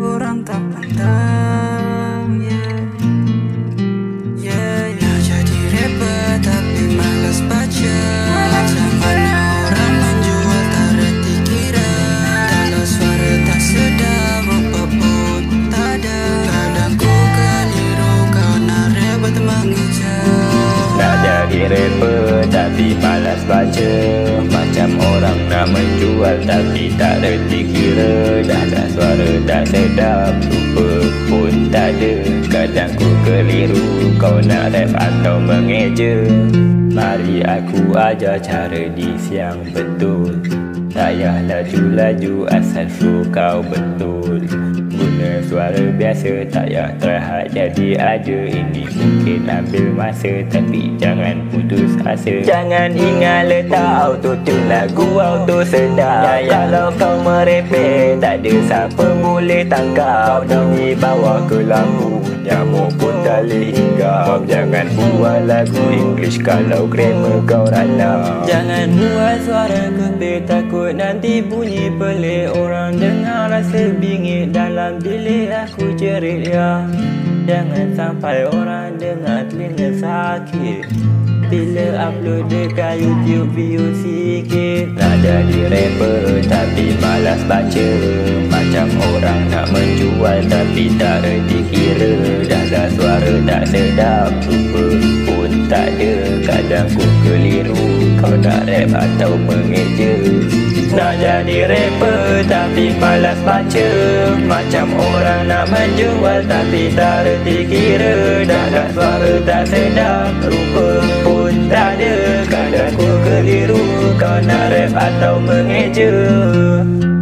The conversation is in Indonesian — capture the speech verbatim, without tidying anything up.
Orang tak pandang, yeah. Yeah, yeah. Nah, jadi repot tapi malas baca, sama orang menjual tarik pikiran. Kalau suara tak sedap, apa pun tak ada. Kadang ku keliru, kau nak repot mengejar. Nah, jadi repot tapi malas baca, macam orang nak menjual tapi tak reti kira. Dah dah suara tak sedap, rupa pun tak ada. Kadang ku keliru, kau nak rap atau mengeja. Mari aku ajar cara diss yang betul. Tak payah laju-laju asal flow kau betul. Guna suara biasa, tak payah terhad jadi aja. Ini mungkin ambil masa, tapi jangan putus asa. Jangan ingat letak auto-tune, lagu auto sedap. Kalau kau merepek, tak ada siapa boleh tangkap. Ini bawa ke lampu, nyamuk pun tak boleh hinggap. Jangan buat lagu English kalau grammar kau ranap. Jangan buat suara kebir, takut nanti bunyi pelik. Orang dengar rasa bingit, dalam bilik aku jerit, ya. Jangan sampai orang dengar telinga sakit. Bila upload dekat YouTube view sikit. Tak jadi rapper tapi malas baca, macam orang nak menjual tapi tak reti kira. Dah dah suara tak sedap, rupa pun tak ada. Kadang ku keliru, kau nak rap atau mengeja. Nak jadi rapper tapi malas baca, macam orang nak menjual tapi tak reti kira. Dah dah suara tak sedap, rupa pun tak ada. Kadang ku keliru, kau nak rap atau mengeja.